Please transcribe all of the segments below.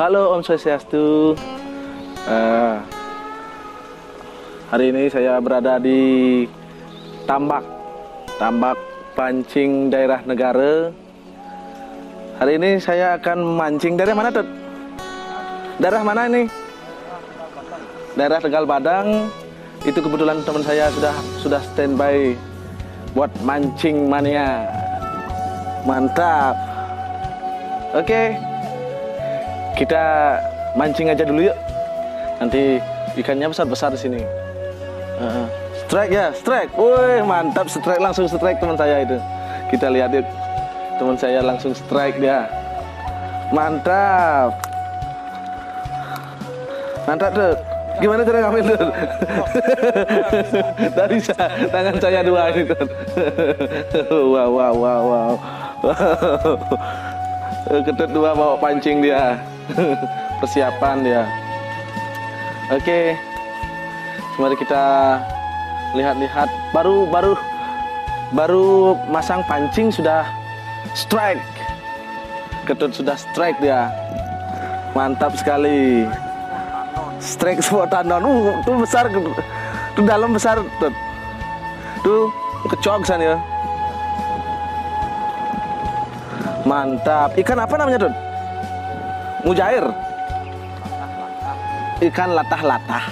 Halo Om Swastiastu. Hari ini saya berada di Tambak Pancing Daerah Negara. Hari ini saya akan memancing. Daerah mana, Tut? Daerah mana ini? Daerah Tegal Badeng. Itu kebetulan teman saya sudah standby buat mancing mania. Mantap. Oke, kita mancing aja dulu yuk. Nanti ikannya besar-besar di sini. Strike ya, strike. Woi, mantap, strike, langsung strike teman saya itu. Kita lihat yuk. Teman saya langsung strike dia. Mantap. Mantap tuh. Gimana cara ngambil, Dut? Tadi tangan saya dua ini, Dut. Wow. Ketut dua bawa pancing dia. Persiapan dia. Oke. Mari kita lihat-lihat. Baru masang pancing sudah strike. Ketut sudah strike dia. Mantap sekali. Strike spontanon, tuh besar, tuh dalam besar, tuh kecok sana ya. Mantap. Ikan apa namanya, Tut? Mujair. Ikan latah-latah.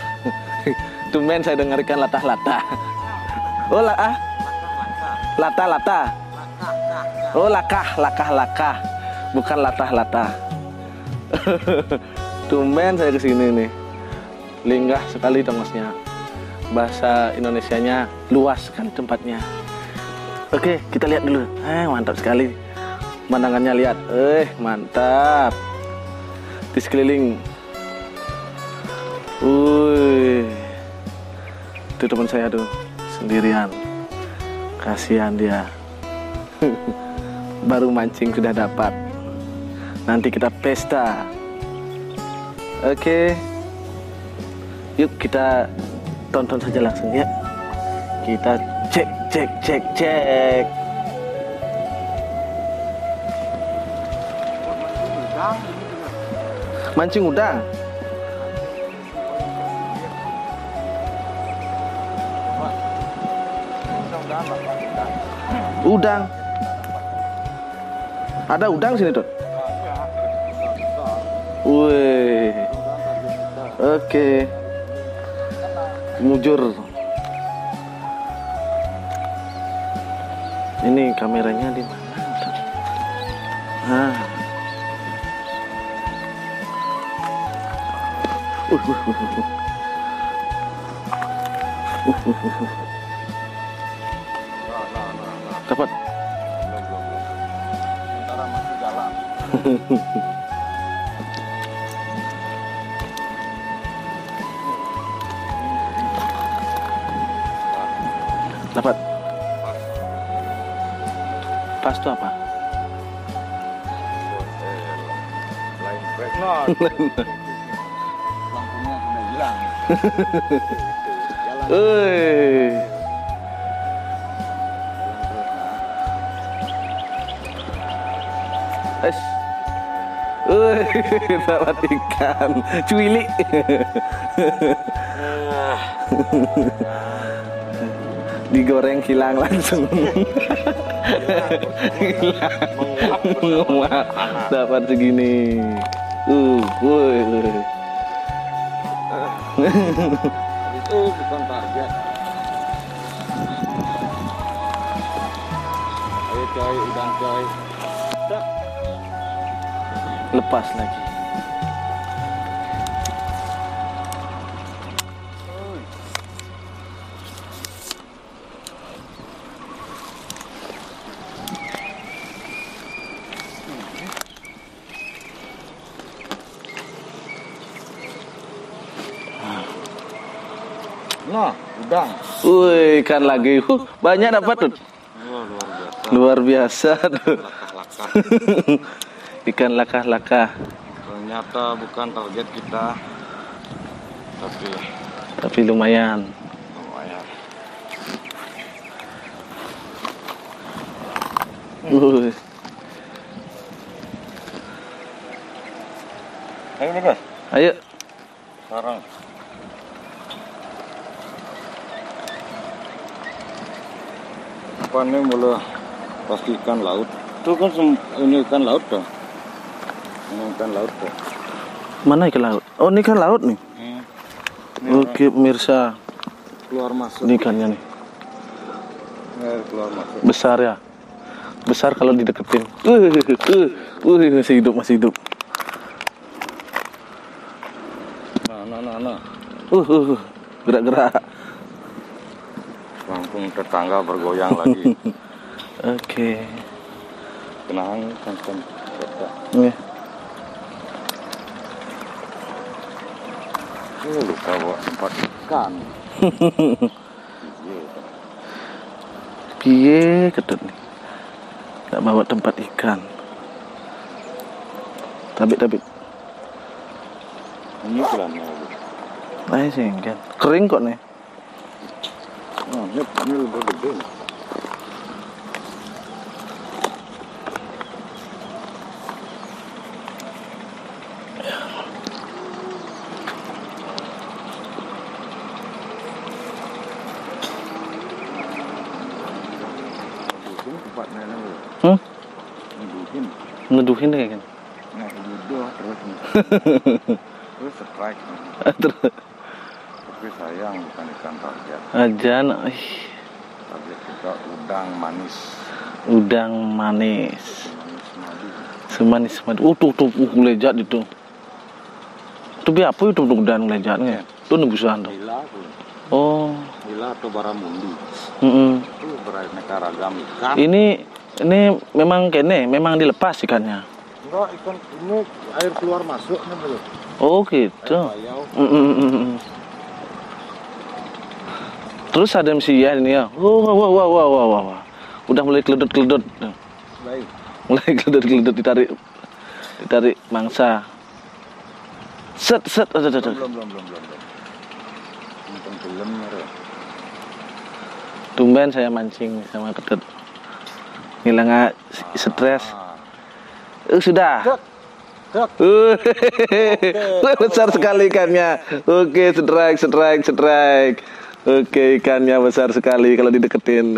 Tumen saya dengar ikan latah-latah. Oh, latah-latah. Oh, lakah-lakah. Bukan latah-latah. Tumen saya kesini nih. Linggah sekali tongosnya. Bahasa Indonesianya luas kan tempatnya. Oke, kita lihat dulu. Mantap sekali. Pemandangannya lihat. Mantap. Di sekeliling. Itu teman saya tuh sendirian. Kasihan dia. Baru mancing sudah dapat. Nanti kita pesta. Oke. Yuk kita tonton saja langsung ya. Kita cek. Mancing udang. Udang. Ada udang sini, Dut? Wih. Oke. Mujur. Ini kameranya di mana? Dapat. Sementara masih jalan. Dapat. Pas itu apa? Lampunya sudah hilang. Dapat ikan cuili. Digoreng hilang langsung. Hilang. Dapat segini. Itu bukan target. Ayo coy, udang coy. Lepas lagi. Nah, udang. Wih, ikan lagi. Banyak dapat, Dut. Luar biasa. Lakah-lakah. Ikan lakah-lakah. Ternyata bukan target kita. Tapi lumayan. Lumayan. Ayo nih guys. Ayo. Sekarang. Panen mulai pasti ikan laut. Itu kan ini ikan laut tuh. Ini ikan laut tuh. Mana ikan laut? Oh ini ikan laut nih. Oke pemirsa. Keluar masuk. Ini ikannya nih. Keluar masuk. Besar ya. Besar kalau dideketin. Masih hidup, masih hidup. Nah. Gerak-gerak. Langsung tetangga bergoyang lagi. Oke. Tenang, tenang. Nih. Lupa bawa tempat ikan. Piye ketut nih. Gak bawa tempat ikan. Tapi ini pelannya lagi sih kan kering kok nih. Oh, ini lebih gede. Ngeduhin kayak gini. Nah, ngeduh terus nih. Terus strike. Terus. Tapi sayang bukan ikan target. Ajan, target kita udang manis. Udang manis. Semanis madu. Tuh lejat itu. Itu apa itu udang lejatnya? Itu nebusan tuh. Oh. Nila atau baramundi. Itu beraneka ragam ikan. Ini memang kene, memang dilepas ikannya. Enggak, ikan ini air keluar masuknya belum. Oh gitu. Terus ada mesian ini ya. Wah. Udah mulai keledut-keledut. Mulai keledut-keledut ditarik mangsa. Set. Belum. Tumben saya mancing sama ketut. Ngilang stres. Sudah. Besar sekali ikannya. Oke, strike. Oke, ikannya besar sekali kalau dideketin.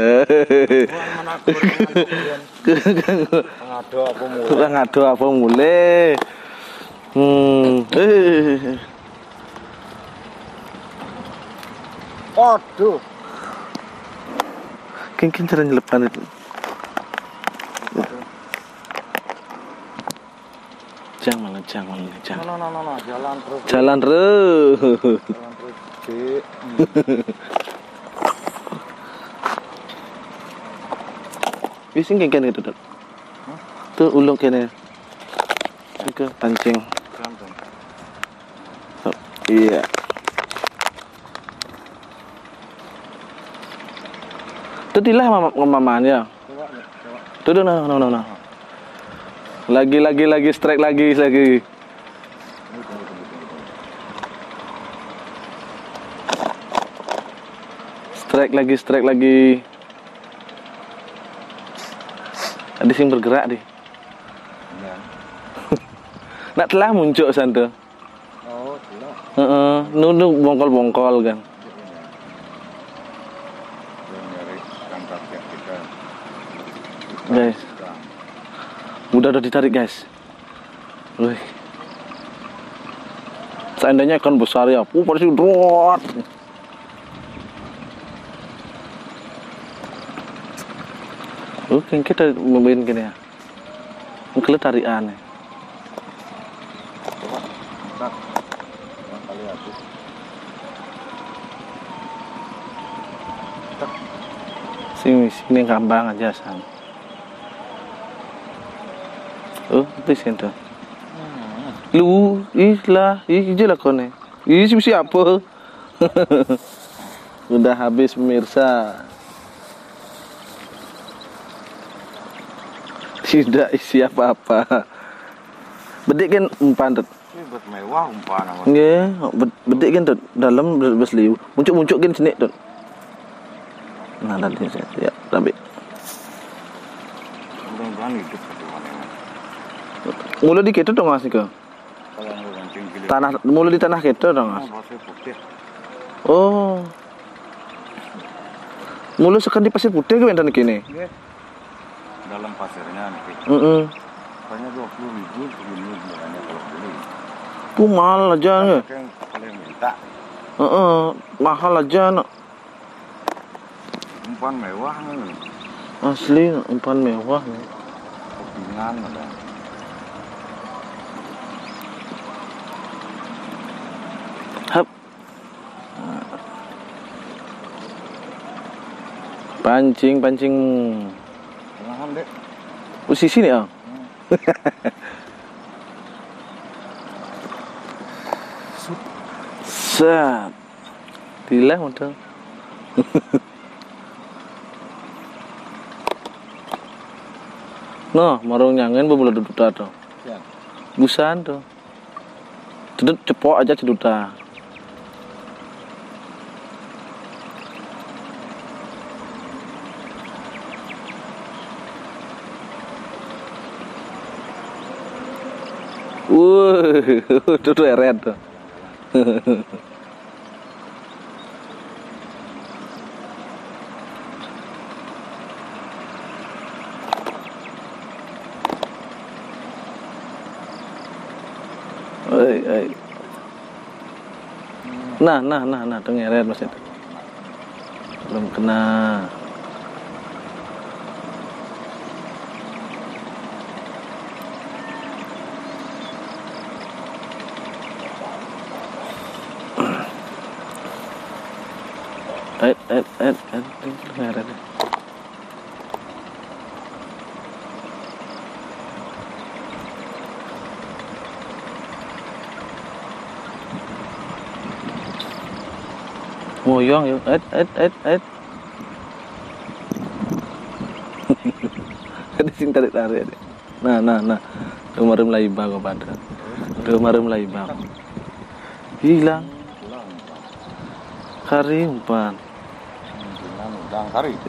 Ngado apa mulai. Aduh. Kengking cara nyelepan itu. Jangan. No. Jalan terus. Cik. Bising kengken itu, Dok. Tuh ulung kene. Ikan pancing. Oh, iya. Tuh dilah mamanya. Tuh, no. Lagi strike lagi. Strike lagi. Ada sing bergerak deh. Ya. Nak telah muncul santu. Oh, telah. Nunduk bongkol kan. Guys. Udah ditarik guys. Wih. Seandainya ikan besar ya. Pasti drot. Kayaknya kita membain gini ya. Mungkin tarikan. Sini kambang aja sang. Oh, itu sentuh. Lu, iyalah kone. Ih, siapa? Udah habis pemirsa. Tidak isi apa-apa. Bedik kan umpan tut. Ini buat mewah umpan. Nggih, bedik kan tut. Dalam besliu. Muncuk-muncuk kan sini tut. Nah, tadi ya, tapi. Mudah-mudahan hidup. Mula dikit itu dong mas Niko. Kalau mancing Tanah mulu di tanah kita dong. Oh. Mulu sekan di pasir putih ke enten kene. Nggih. Dalam pasirnya niki. Heeh. Hanya 20.000 sebenarnya kalau beli. Mahal aja nggih. Paling minta. Heeh, mahal aja nak. Umpan mewah nih. Asli umpan mewah nih. Kepingan ada. Hap. Pancing. Mahal dek. Usi sini ah. Set. Dilah modal. Nah, marung nyangen bubula duduta tuh. Ya. Busan tuh. Cedut cepok aja ceduta. Tuh eret tuh. Nah, tengeret Mas itu. Belum kena. Tengeret. Moyong yuk, et. Ada sing tarik. Nah. Kemarin mulai bang kok pada. Hilang. Kari umpan.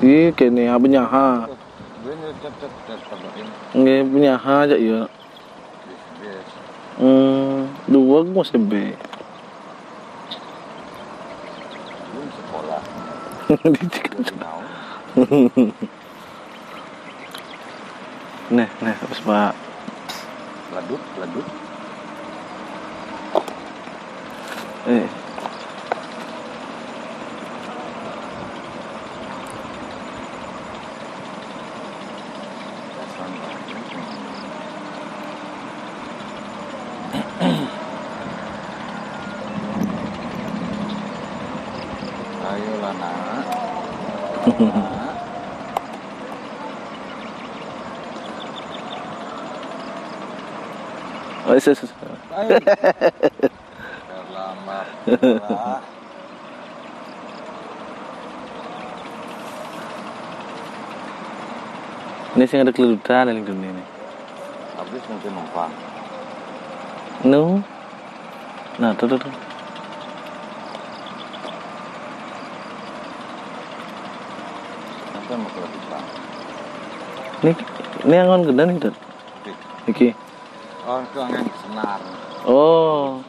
Ih, kene abenya ha. Nggih punya ha aja ya. Dua mesti be. Nah, terus Pak. Ledut. Ayolah nak. Ini sih ada keludutan dalam dunia ini. Habis mungkin numpang. No. Nah, tuh. Ini angon gedan gitu. Iki. Oh, itu angon senar. Oh.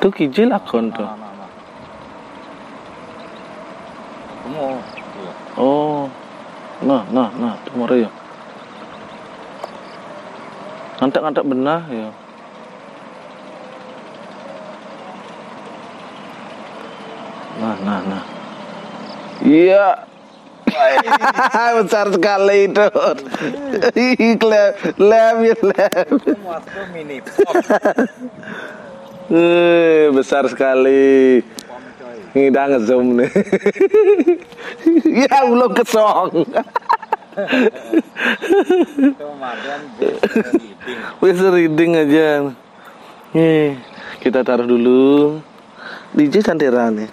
Tuh kijil akon tuh. Oh. Nah, tuh mau ya. Ngantak benah ya. Nah. Iya. Besar sekali itu. Lem. Besar sekali. Ini udah ngezoom nih. Ya belum kesong. Wes reading aja. Nih, kita taruh dulu. DJ santeran nih.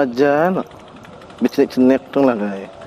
Ajan, bicik cenek dong lah guys.